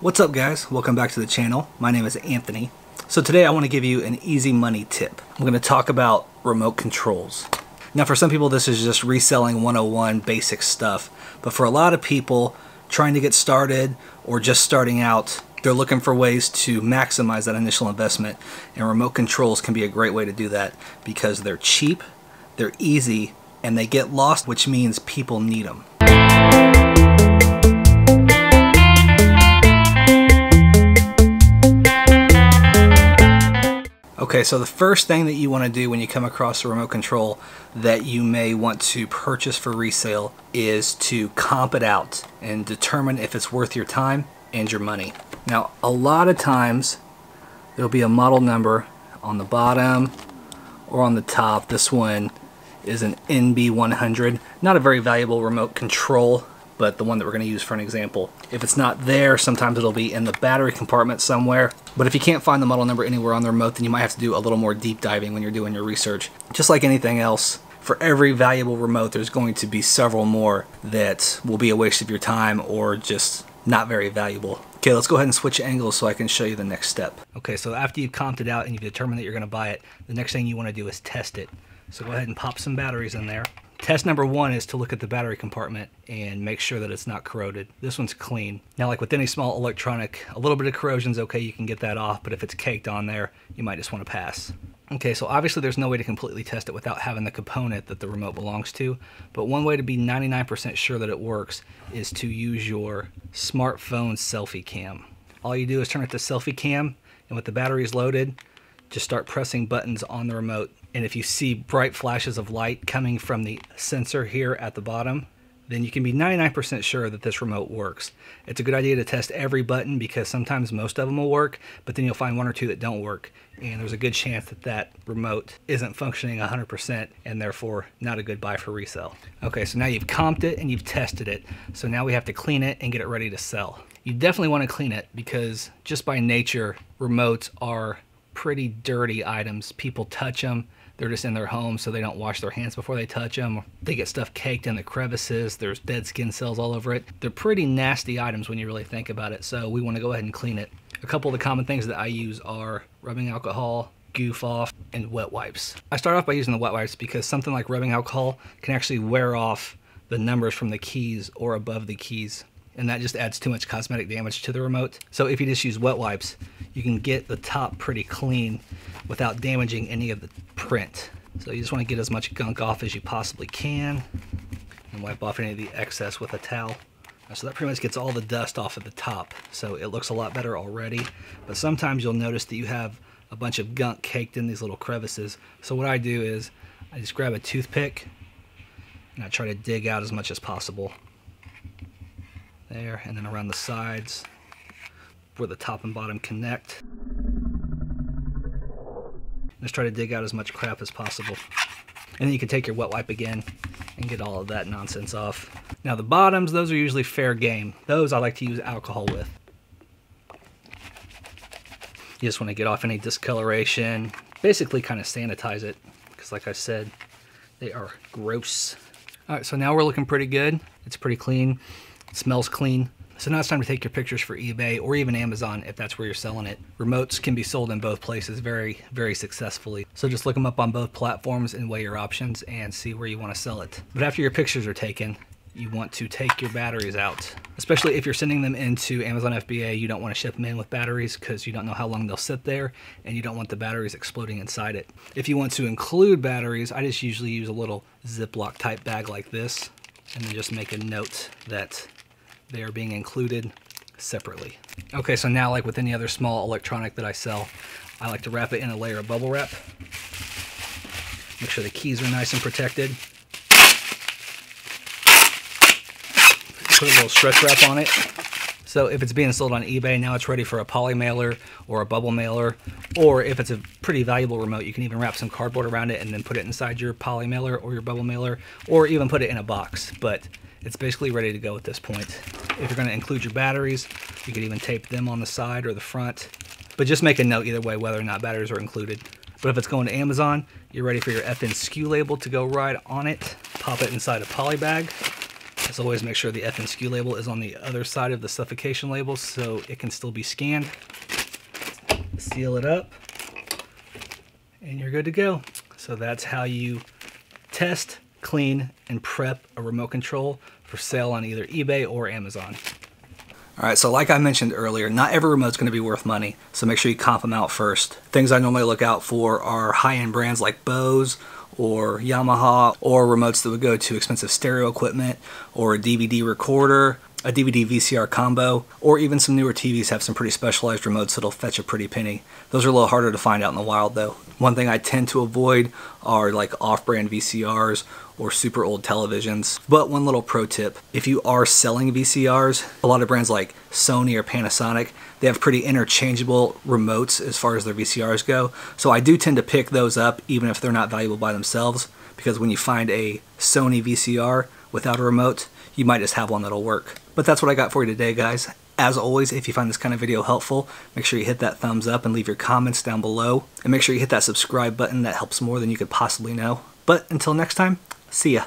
What's up guys, welcome back to the channel. My name is Anthony. So today I want to give you an easy money tip. I'm going to talk about remote controls. Now for some people this is just reselling 101 basic stuff, but for a lot of people trying to get started or just starting out, they're looking for ways to maximize that initial investment, and remote controls can be a great way to do that because they're cheap, they're easy, and they get lost, which means people need them. Okay, so the first thing that you want to do when you come across a remote control that you may want to purchase for resale is to comp it out and determine if it's worth your time and your money. Now, a lot of times there'll be a model number on the bottom or on the top. This one is an NB100, not a very valuable remote control, but the one that we're going to use for an example. If it's not there, sometimes it'll be in the battery compartment somewhere. But if you can't find the model number anywhere on the remote, then you might have to do a little more deep diving when you're doing your research. Just like anything else, for every valuable remote, there's going to be several more that will be a waste of your time or just not very valuable. Okay, let's go ahead and switch angles so I can show you the next step. Okay, so after you've comped it out and you've determined that you're going to buy it, the next thing you want to do is test it. So go ahead and pop some batteries in there. Test number one is to look at the battery compartment and make sure that it's not corroded. This one's clean. Now, like with any small electronic, a little bit of corrosion's okay, you can get that off, but if it's caked on there, you might just want to pass. Okay, so obviously there's no way to completely test it without having the component that the remote belongs to, but one way to be 99% sure that it works is to use your smartphone selfie cam. All you do is turn it to selfie cam, and with the batteries loaded, just start pressing buttons on the remote. And if you see bright flashes of light coming from the sensor here at the bottom, then you can be 99% sure that this remote works. It's a good idea to test every button because sometimes most of them will work, but then you'll find one or two that don't work. And there's a good chance that that remote isn't functioning 100% and therefore not a good buy for resale. Okay, so now you've comped it and you've tested it. So now we have to clean it and get it ready to sell. You definitely want to clean it because just by nature, remotes are pretty dirty items. People touch them. They're just in their home, so they don't wash their hands before they touch them. They get stuff caked in the crevices. There's dead skin cells all over it. They're pretty nasty items when you really think about it, so we want to go ahead and clean it. A couple of the common things that I use are rubbing alcohol, Goof Off, and wet wipes. I start off by using the wet wipes because something like rubbing alcohol can actually wear off the numbers from the keys or above the keys, and that just adds too much cosmetic damage to the remote. So if you just use wet wipes, you can get the top pretty clean without damaging any of the print. So you just want to get as much gunk off as you possibly can and wipe off any of the excess with a towel. So that pretty much gets all the dust off at the top. So it looks a lot better already, but sometimes you'll notice that you have a bunch of gunk caked in these little crevices. So what I do is I just grab a toothpick and I try to dig out as much as possible. There, and then around the sides where the top and bottom connect. Just try to dig out as much crap as possible. And then you can take your wet wipe again and get all of that nonsense off. Now the bottoms, those are usually fair game. Those I like to use alcohol with. You just want to get off any discoloration. Basically kind of sanitize it because like I said, they are gross. All right, so now we're looking pretty good. It's pretty clean. It smells clean. So now it's time to take your pictures for eBay or even Amazon if that's where you're selling it. Remotes can be sold in both places very, very successfully. So just look them up on both platforms and weigh your options and see where you want to sell it. But after your pictures are taken, you want to take your batteries out. Especially if you're sending them into Amazon FBA, you don't want to ship them in with batteries because you don't know how long they'll sit there and you don't want the batteries exploding inside it. If you want to include batteries, I just usually use a little Ziploc type bag like this and then just make a note that they are being included separately. Okay, so now like with any other small electronic that I sell, I like to wrap it in a layer of bubble wrap. Make sure the keys are nice and protected. Put a little stretch wrap on it. So if it's being sold on eBay, now it's ready for a poly mailer or a bubble mailer, or if it's a pretty valuable remote, you can even wrap some cardboard around it and then put it inside your poly mailer or your bubble mailer, or even put it in a box. But it's basically ready to go at this point. If you're going to include your batteries, you could even tape them on the side or the front. But just make a note either way whether or not batteries are included. But if it's going to Amazon, you're ready for your FNSKU label to go right on it. Pop it inside a poly bag. As always, make sure the FNSKU label is on the other side of the suffocation label so it can still be scanned. Seal it up, and you're good to go. So that's how you test, clean, and prep a remote control for sale on either eBay or Amazon. All right, so like I mentioned earlier, not every remote's gonna be worth money, so make sure you comp them out first. Things I normally look out for are high-end brands like Bose or Yamaha, or remotes that would go to expensive stereo equipment, or a DVD recorder, a DVD VCR combo, or even some newer TVs have some pretty specialized remotes that'll fetch a pretty penny. Those are a little harder to find out in the wild though. One thing I tend to avoid are like off-brand VCRs or super old televisions. But one little pro tip, if you are selling VCRs, a lot of brands like Sony or Panasonic, they have pretty interchangeable remotes as far as their VCRs go. So I do tend to pick those up even if they're not valuable by themselves, because when you find a Sony VCR without a remote, you might just have one that'll work. But that's what I got for you today, guys. As always, if you find this kind of video helpful, make sure you hit that thumbs up and leave your comments down below. And make sure you hit that subscribe button. That helps more than you could possibly know. But until next time, see ya.